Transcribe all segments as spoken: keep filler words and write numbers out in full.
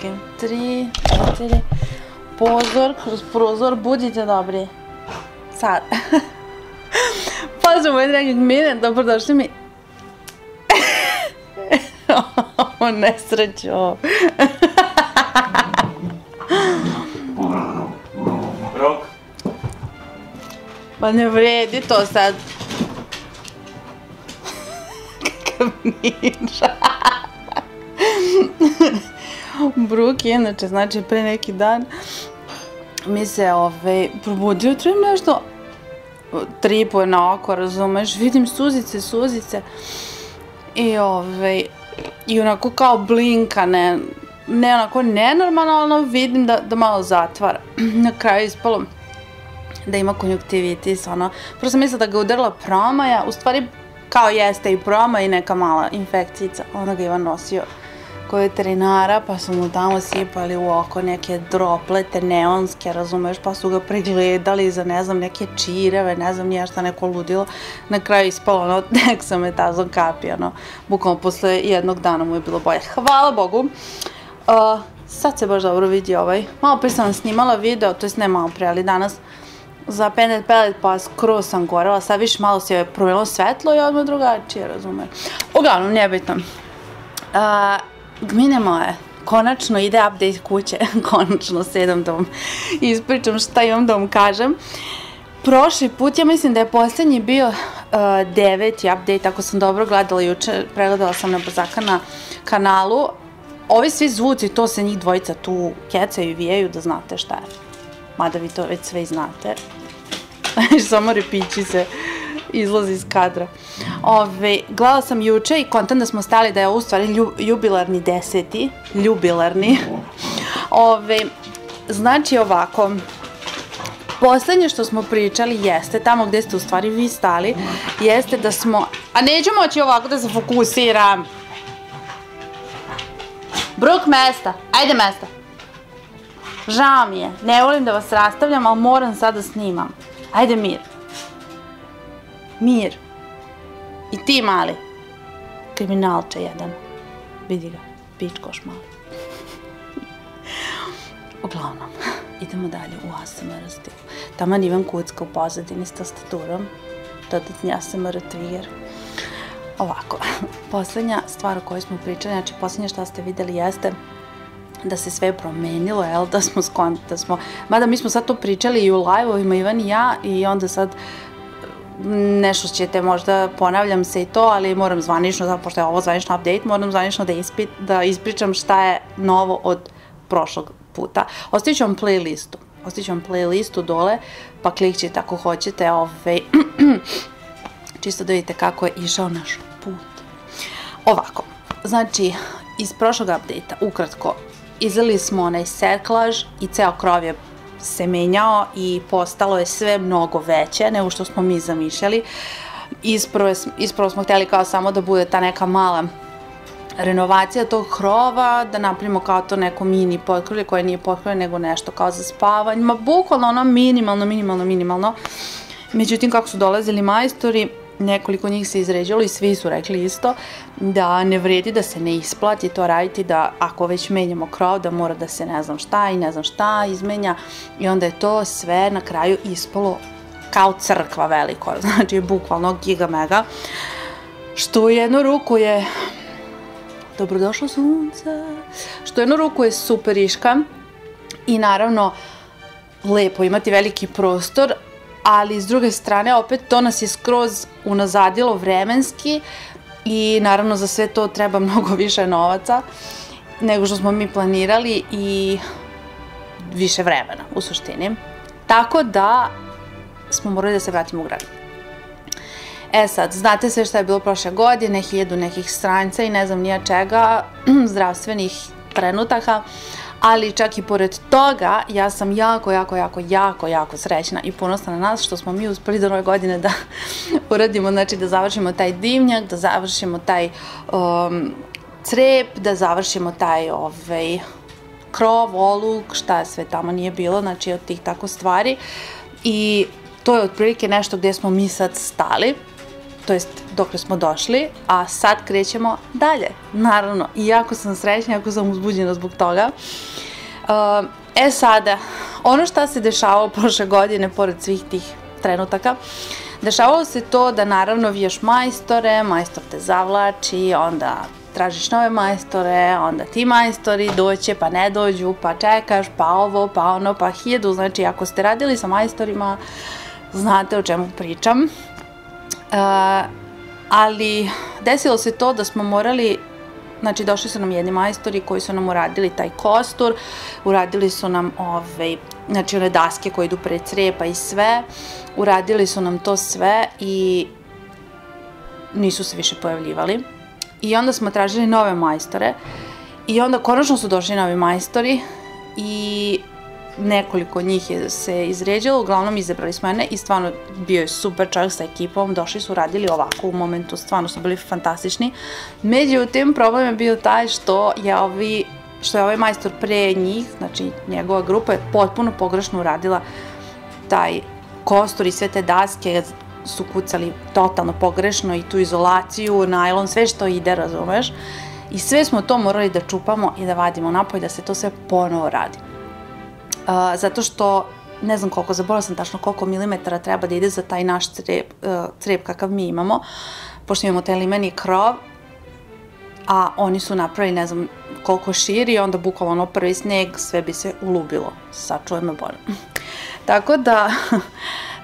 čekaj, tri, četiri, pozor, kroz prozor, budite dobri. Sad. Pozdrav, moji dragi, od mene, dobrodošli mi. O, nesrećo. Rok. Pa ne vredi to sad. Kakav niža. Bruk je, inače, znači pre neki dan mi se probudio trujem nešto tripuje na oko, razumeš, vidim suzice, suzice i ovej i onako kao blinka, ne onako nenormalno, vidim da malo zatvara. Na kraju ispalo da ima konjuktivitis, ono, prvo sam mislila da ga udarila promaja, u stvari kao jeste i promaj i neka mala infekcijica, onda ga Ivan nosio kod veterinara, pa su mu tamo sipali u oko neke droplete neonske, razumeš, pa su ga pregledali za ne znam neke čireve, ne znam nije šta, neko ludilo, na kraju ispalo ono deksametazon kapi, ono, bukvalno posle jednog dana mu je bilo bolje, hvala Bogu. Sad se baš dobro vidi ovaj, malo prije sam vam snimala video, to jest ne malo prije, ali danas za Pendant Pellet, pa skroz sam gorela, sad više malo se je promenilo svetlo i odmah drugačije, razumeš, uglavnom nebitno. Gmine moje, konačno ide update kuće, konačno sedam da vam ispričam šta imam da vam kažem. Prošli put, ja mislim da je posljednji bio deveti update, ako sam dobro gledala juče, pregledala sam na brzaka na kanalu. Ovi svi zvuci, to se njih dvojica tu kecaju i vijaju, da znate šta je. Mada vi to već sve i znate. Samo repići se. Izlazi iz kadra. Gledala sam juče i kontent da smo stali da je u stvari jubilarni deseti. Ljubilarni. Znači ovako, poslednje što smo pričali jeste, tamo gde ste u stvari vi stali, jeste da smo... A neću moći ovako da se fokusiram. Bruk, mesta. Ajde mesta. Žao mi je. Ne volim da vas rastavljam, ali moram sad da snimam. Ajde mir. Mir. I ti mali. Kriminalče jedan. Vidi ga. Pičkoš mali. Uglavnom, idemo dalje u A S M R stilu. Taman Ivan kucka u pozadini s tastaturom. Dodatni A S M R trigger. Ovako. Poslednja stvar o kojoj smo pričali, znači poslednje što ste videli jeste da se sve promenilo, jel, da smo skontili, da smo, mada mi smo sad to pričali i u live-ovima Ivan i ja i onda sad nešto ćete možda, ponavljam se i to, ali moram zvanično, pošto je ovo zvanično update, moram zvanično da ispričam šta je novo od prošlog puta. Ostavit ću vam playlistu, ostavit ću vam playlistu dole, pa klikćite ako hoćete, čisto da vidite kako je išao naš put. Ovako, znači, iz prošlog update-a, ukratko, izlili smo onaj serklaž i ceo krov je se menjao i postalo je sve mnogo veće nego što smo mi zamišljali. Isprvo smo htjeli kao samo da bude ta neka mala renovacija tog krova, da napravimo kao to neko mini potkrovlje koje nije potkrovlje nego nešto kao za spavanje, ma bukvalno ono minimalno, minimalno, minimalno. Međutim, kako su dolazili majstori, nekoliko njih se izređalo i svi su rekli isto da ne vredi, da se ne isplati to raditi, da ako već menjamo krov da mora da se ne znam šta i ne znam šta izmenja i onda je to sve na kraju ispalo kao crkva veliko, znači bukvalno giga mega, što u jednu ruku je dobrodošlo sunce, što u jednu ruku je super iška i naravno lepo imati veliki prostor, ali s druge strane opet to nas je skroz unazadilo vremenski i naravno za sve to treba mnogo više novaca nego što smo mi planirali i više vremena u suštini. Tako da smo morali da se vratimo u grad. E sad, znate sve što je bilo prošle godine, hiljadu nekih stranca i ne znam nija čega, zdravstvenih trenutaka, ali čak i pored toga ja sam jako, jako, jako, jako, jako srećna i ponosna na nas što smo mi uspeli do nove godine da uradimo, znači da završimo taj dimnjak, da završimo taj crep, da završimo taj krov, oluk, šta sve tamo nije bilo, znači od tih tako stvari i to je otprilike nešto gdje smo mi sad stali. to jest dokle smo došli, a sad krećemo dalje, naravno, i jako sam srećna, jako sam uzbuđena zbog toga. E sada, ono što se dešavalo prošle godine, pored svih tih trenutaka, dešavalo se to da naravno viješ majstore, majstor te zavlači, onda tražiš nove majstore, onda ti majstori doće, pa ne dođu, pa čekaš, pa ovo, pa ono, pa hiljadu. Znači, ako ste radili sa majstorima, znate o čemu pričam. Ali desilo se to da smo morali, znači došli su nam jedni majstori koji su nam uradili taj kostur, uradili su nam ove, znači one daske koje idu pred crepa i sve, uradili su nam to sve i nisu se više pojavljivali. I onda smo tražili nove majstore i onda konačno su došli novi majstori i nekoliko njih se izređalo, uglavnom izabrali smo mene i stvarno bio je super čovjek sa ekipom, došli su, radili ovako u momentu, stvarno su bili fantastični. Međutim, problem je bio taj što je ovaj majstor pre njih, znači njegova grupa je potpuno pogrešno uradila taj kostur i sve te daske su kucali totalno pogrešno i tu izolaciju, najlon, sve što ide, razumeš, i sve smo to morali da čupamo i da vadimo napoj da se to sve ponovo radi. Zato što, ne znam koliko, zaboravila sam tačno koliko milimetara treba da ide za taj naš crep kakav mi imamo, pošto imamo taj limeni krov, a oni su napravili ne znam koliko širi, onda bukvalo ono prvi sneg, sve bi se ulubilo, sačuvaj me Bože. Tako da,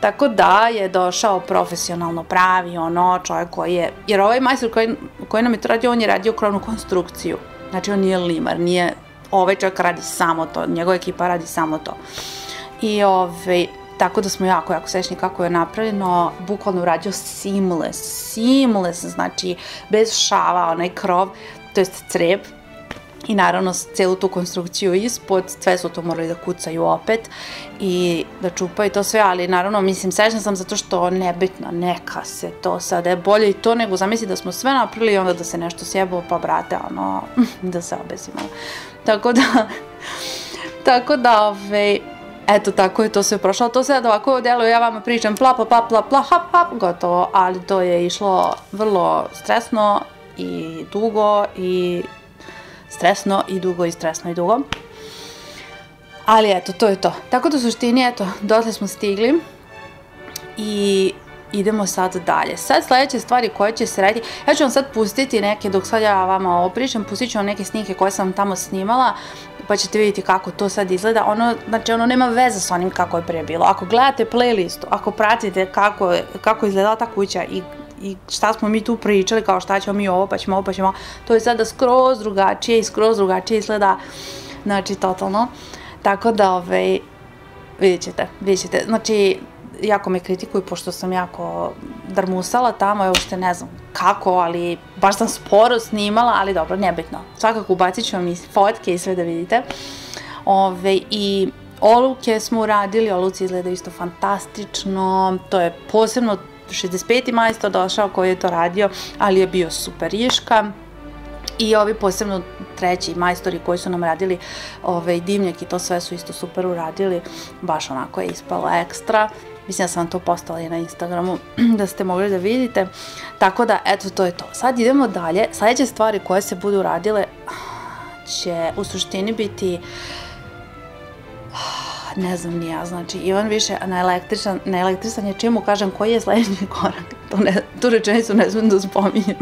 tako da je došao profesionalno pravi ono čovjek koji je, jer ovaj majstor koji nam je to radio, on je radio krovnu konstrukciju, znači on nije limar, nije... Ovaj čovjek radi samo to, njegova ekipa radi samo to. I tako da smo jako, jako srećni kako je napravljeno, bukvalno uradio seamless, seamless, znači bez šava, onaj krov, to jest crep. I naravno celu tu konstrukciju ispod, sve su to morali da kucaju opet i da čupaju to sve, ali naravno, mislim, srećna sam zato što nebitno, neka se to sada je bolje i to nego zamisli da smo sve napravili i onda da se nešto sjebalo, pa brate, ono, da se obezimo. Tako da, tako da, ovej, eto, tako je to sve prošlo, to sad ovako deluje, ja vama pričam pla, pla, pla, pla, pla, hap, hap, gotovo, ali to je išlo vrlo stresno i dugo i... stresno i dugo i stresno i dugo, ali eto, to je to. Tako da u suštini, eto, dotle smo stigli i idemo sad dalje. Sad sledeće stvari koje će se raditi, ja ću vam sad pustiti neke, dok sad ja vama opričam, pustit ću vam neke snimke koje sam tamo snimala, pa ćete vidjeti kako to sad izgleda. Ono, znači, ono nema veze s onim kako je prije bilo. Ako gledate playlistu, ako pratite kako je izgledala ta kuća i i šta smo mi tu pričali, kao šta ćemo mi ovo, pa ćemo ovo, pa ćemo ovo, to je sada skroz drugačije i skroz drugačije izgleda, znači totalno, tako da, ovej, vidjet ćete, vidjet ćete, znači, jako me kritikuju, pošto sam jako drmusala tamo, evo što ne znam kako, ali baš sam sporo snimala, ali dobro, nebitno, svakako ubacit ću vam i fotke i sve da vidite, ovej, i oluke smo uradili, oluci izgledaju isto fantastično, to je posebno šezdeset peti majstor došao koji je to radio, ali je bio super iška i ovi posebno treći majstori koji su nam radili dimnjak i to sve su isto super uradili, baš onako je ispalo ekstra. Mislim da sam vam to postala i na Instagramu da ste mogli da vidite, tako da eto, to je to. Sad idemo dalje, sledeće stvari koje se budu radile će u suštini biti, ne znam ni ja, znači Ivan više naelektrisan je čim mu kažem koji je sledeći korak, tu rečenicu ne znam da spominjem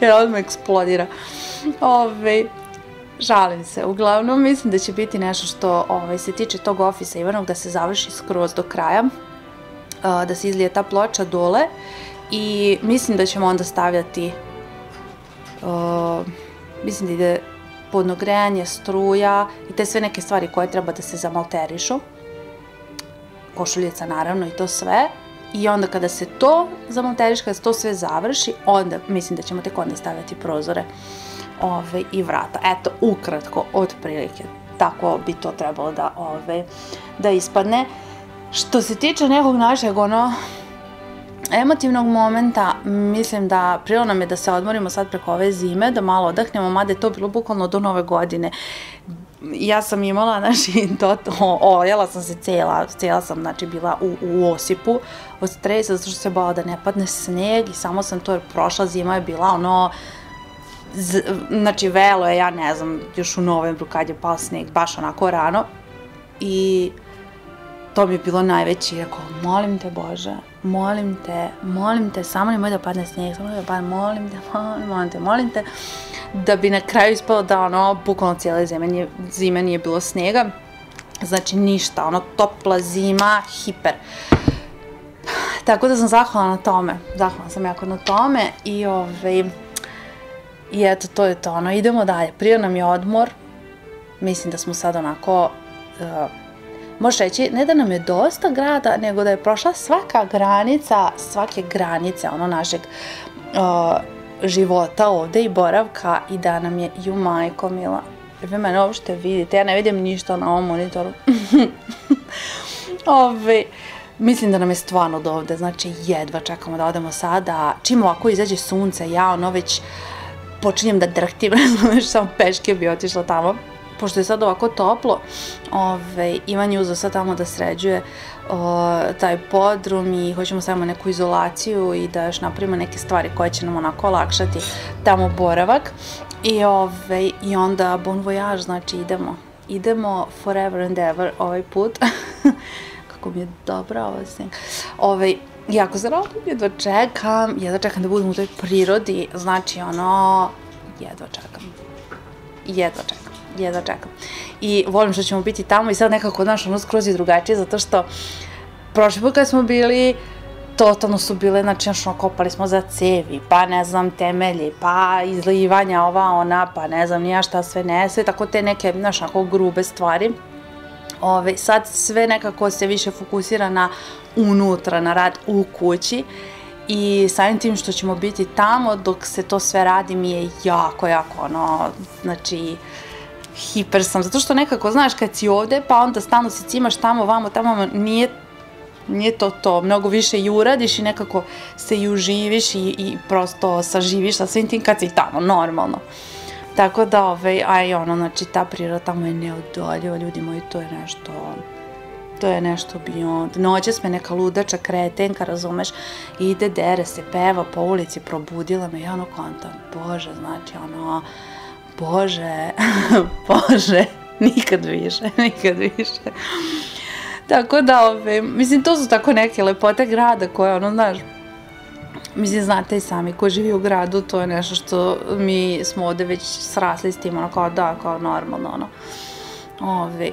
jer odmah eksplodira, žalim se. Uglavnom mislim da će biti nešto što se tiče tog ofisa Ivanog, da se završi skroz do kraja, da se izlije ta ploča dole i mislim da ćemo onda stavljati, mislim da ide podno grejanje, struja i te sve neke stvari koje treba da se zamalterišu, košuljica naravno i to sve, i onda kada se to zamalteriš, kada se to sve završi, onda mislim da ćemo tek onda stavljati prozore i vrata. Eto, ukratko, otprilike tako bi to trebalo da ispadne. Što se tiče nekog našeg ono emotivnog momenta, mislim da prilo nam je da se odmorimo sad preko ove zime, da malo odahnemo, mada je to bilo bukvalno do nove godine. ja sam imala, znači, oljela sam se cijela, cijela sam, znači, bila u osipu od stresa, zato što se bala da ne padne sneg i samo sam to, jer prošla zima je bila, ono, znači, velo je, ja ne znam, još u novembru kad je pao sneg, baš onako rano, i to mi je bilo najveći, rekao, molim te Bože, molim te, molim te, samo nemoj da padne snijeg, samo nemoj da padne, molim te, molim te, molim te, da bi na kraju ispalo da, ono, bukvalno cijele zime nije bilo snijega, znači ništa, ono, topla zima, hiper. Tako da sam zahvalna na tome, zahvalna sam jako na tome i ovej, i eto, to je to, ono, idemo dalje, prije nam je odmor, mislim da smo sad onako... Možeš reći, ne da nam je dosta grada, nego da je prošla svaka granica, svake granice, ono, našeg života ovde i boravka, i da nam je, ju majko mila, jer vi mene uopšte vidite, ja ne vidim ništa na ovom monitoru. Ove, mislim da nam je stvarno do ovde, znači jedva čekamo da odemo sada, čim ovako izađe sunce, ja ono već počinjem da drhtim, razumiješ, sam peške bi otišla tamo. Pošto je sad ovako toplo, Ivan je uzeo sad tamo da sređuje taj podrum i hoćemo samo neku izolaciju i da još napravimo neke stvari koje će nam onako olakšati tamo boravak. I onda bon voyage, znači idemo. Idemo forever and ever ovaj put. Kako mi je dobra ova snijeg. Jako se radim, jedva čekam, jedva čekam da budem u toj prirodi, znači ono, jedva čekam. Jedva čekam. Jedva čekam. I volim što ćemo biti tamo i sad nekako, znaš, ono skroz i drugačije, zato što prošli put kada smo bili, totalno su bile, znači, ono, kopali smo za cevi, pa ne znam, temelji, pa izlivanja ova, ona, pa ne znam, nija šta sve ne, sve tako te neke, znaš, onako grube stvari. Sad sve nekako se više fokusira na unutra, na rad u kući. I samim tim što ćemo biti tamo dok se to sve radi mi je jako, jako, ono, znači... hiper sam, zato što nekako, znaš, kad si ovde, pa onda stalno si cimaš tamo, vamo, tamo, nije to to, mnogo više i uradiš i nekako se i uživiš i prosto saživiš sa svim tim kad si tamo, normalno. Tako da, ovej, a i ono, znači, ta priroda tamo je neodoljiva, ljudi moji, to je nešto, to je nešto beyond. Noćas me neka ludača kretenka, razumeš, ide, dere se, peva po ulici, probudila me, ja ono kontam, Bože, znači, ono, Bože, Bože, nikad više, nikad više. Tako da, mislim, to su tako neke lepote grada koje, ono, znaš, mislim, znate i sami, ko živi u gradu, to je nešto što mi smo ovde već srasli s tim, ono, kao da, kao normalno, ono. Ovi,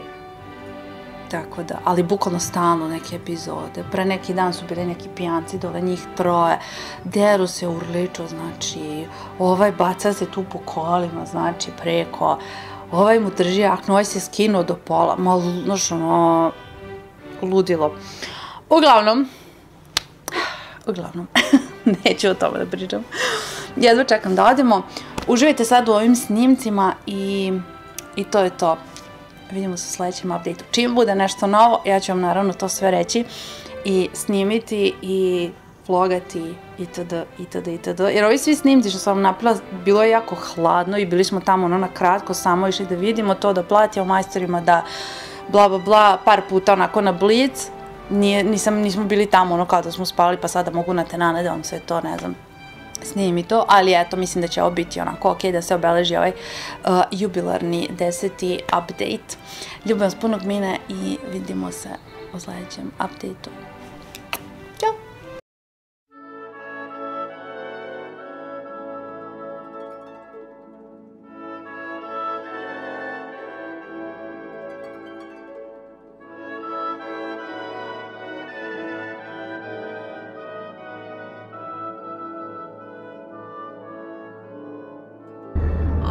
tako da, ali bukvalno stalno neke epizode. Pre neki dan su bili neki pijanci dole, njih troje, deru se, urliču, znači, ovaj baca se tu po kolima, znači, preko, ovaj mu drži jaknu, ovaj se skinuo do pola, malo, znaš, ono, ludilo. Uglavnom, uglavnom, neću o tome da pričam, jedva čekam da odemo, uživajte sad u ovim snimcima i to je to. Vidimo se u sledećem update-u. Čim bude nešto novo, ja ću vam naravno to sve reći i snimiti i vlogati itd. itd. itd. Jer ovi svi snimci što sam vam napravila, bilo je jako hladno i bili smo tamo ono na kratko samo išli da vidimo to, da platimo majstorima, da bla bla bla, par puta onako na blic. Nismo bili tamo ono kao da smo spavali, pa sada mogu na tenane da vam sve to, ne znam, snimim i to, ali eto, mislim da će ovo biti onako ok, da se obeleži ovaj jubilarni deseti update. Ljubim vas punog mine i vidimo se u sledećem update-u. Ćao!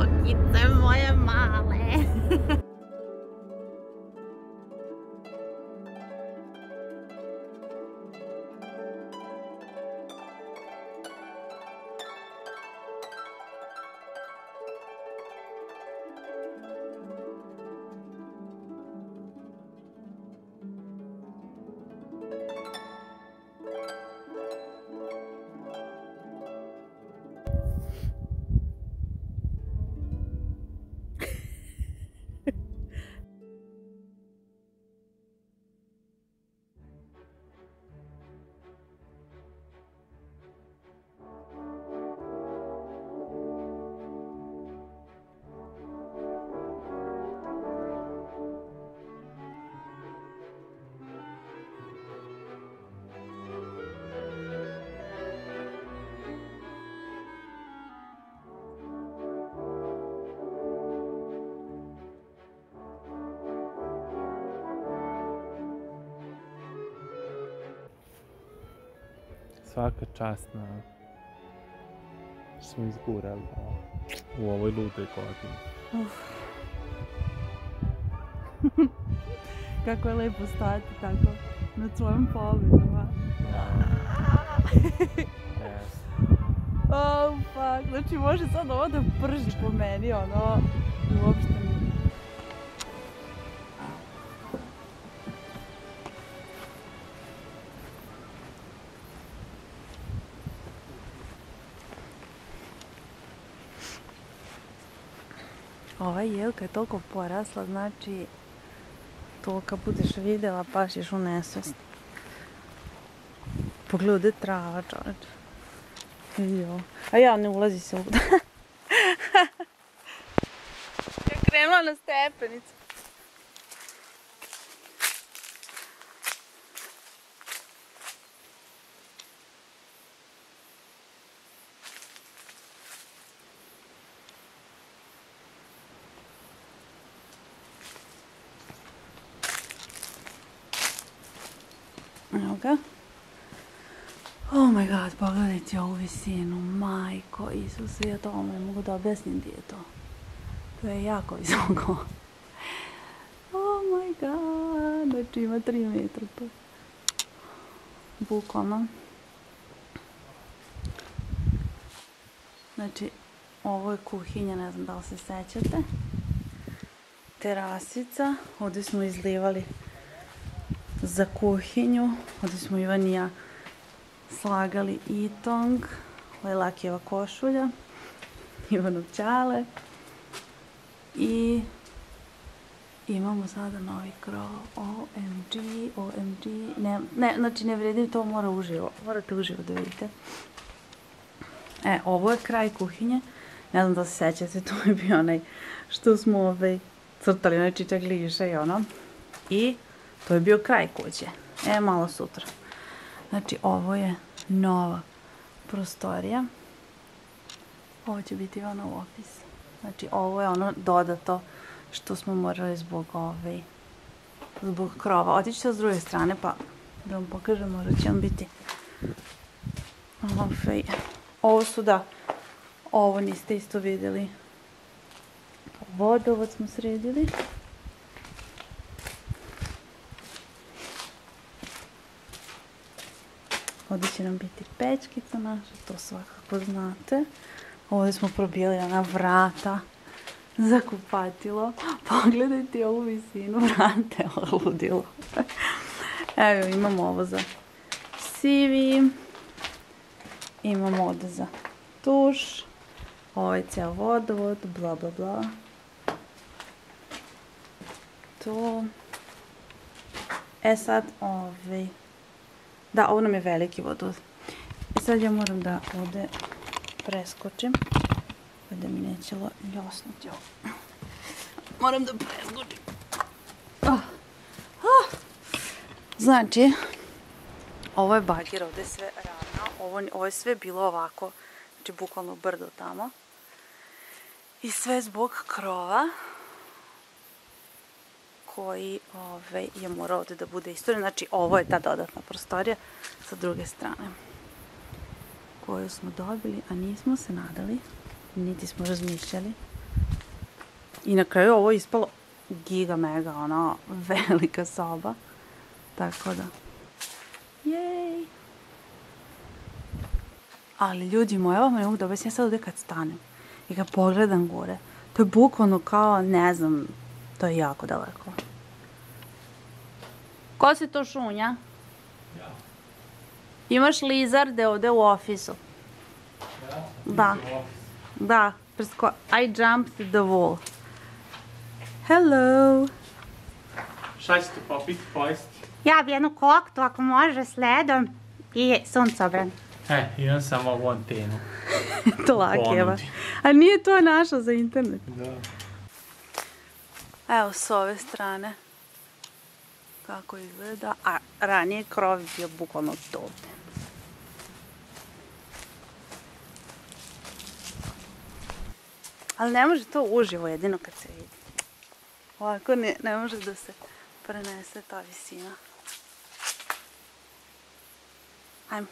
Okice moje male! svaka čast na što mi izgurali u ovoj ludoj godini. Kako je lepo stojati tako nad svojom pobjedama. Oh, fuck. Znači može sad ovo da prži po meni, ono, uopšte mi. Ova jelka je toliko porasla, znači to kad budeš vidjela pašiš u nesvest. Pogledaj trava, čoveče. A ja ne ulazi se ovdje. Ja krenula na stepenicu. Evo ga. Oh my god, pogledajte ovu visinu, majko Isuse, ja to vam ne mogu da objasnim gdje je to. To je jako visoko. Oh my god, znači ima tri metra to. Bukvalno. Znači, ovo je kuhinja, ne znam da li se sećate. Terasica, ovdje smo izlivali za kuhinju, ovdje smo Ivan i ja slagali i tong, Lelakijeva košulja, Ivanov ćale i imamo sada novi krov, o em dži, o em dži, ne, znači ne vredim to, mora uživo, morate uživo da vidite. E, ovo je kraj kuhinje, ne znam da se sećate, to je bio onaj što smo crtali, onaj čičak liša i ono, i to je bio kraj kuće, e, malo sutra. Znači, ovo je nova prostorija. Ovo će biti ono u opisu. Znači, ovo je ono dodato što smo morali zbog ove, zbog krova. Otići ću s druge strane, pa da vam pokažem, možda će vam biti. Ovo su, da, ovo niste isto vidjeli. Vodovod smo sredili. Ovdje će nam biti pečkica naša, to svakako znate. Ovdje smo probijeli ona vrata za kupatilo. Pogledajte ovu visinu, vrate, oludilo. Evo, imamo ovo za sivi. Imamo ovdje za tuš. Ovo je ceo vodovod, bla bla bla. To. E sad, ovaj... Da, ovo nam je veliki vodovod. I sad ja moram da ovdje preskočim. Da mi neće ljosnuti ovo. Moram da preskočim. Znači, ovo je bagir, ovdje je sve ravno. Ovo je sve bilo ovako, znači bukvalno brdo tamo. I sve zbog krova koji je morao ovdje da bude isturen. Znači, ovo je ta dodatna prostorija sa druge strane koju smo dobili, a nismo se nadali, niti smo razmišljali. I na kraju ovo je ispalo giga mega, ona velika soba. Tako da, jej! Ali ljudi moji, ovo me ne mogu da objasnim, ja sad ovdje kad stanem i kad pogledam gore, to je bukvalno kao, ne znam, to je jako daleko. Ko si to šunja? Ja. Imaš lizarde ovdje u ofisu? Da. Da. Da. I jumped the wall. Hello. Šta ćete popiti, pojesti? Ja bi jednu koktu, ako može, sledom. I suncobran. E, imam samo ovu antenu. Tlakeva. A nije to naša za internet? Da. Evo s ove strane kako izgleda, a ranije krov je bio bukvalno ovdje. Ali ne može to uživo, jedino kad se vidi. Ovako ne može da se prenese ta visina. Ajmo.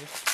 life.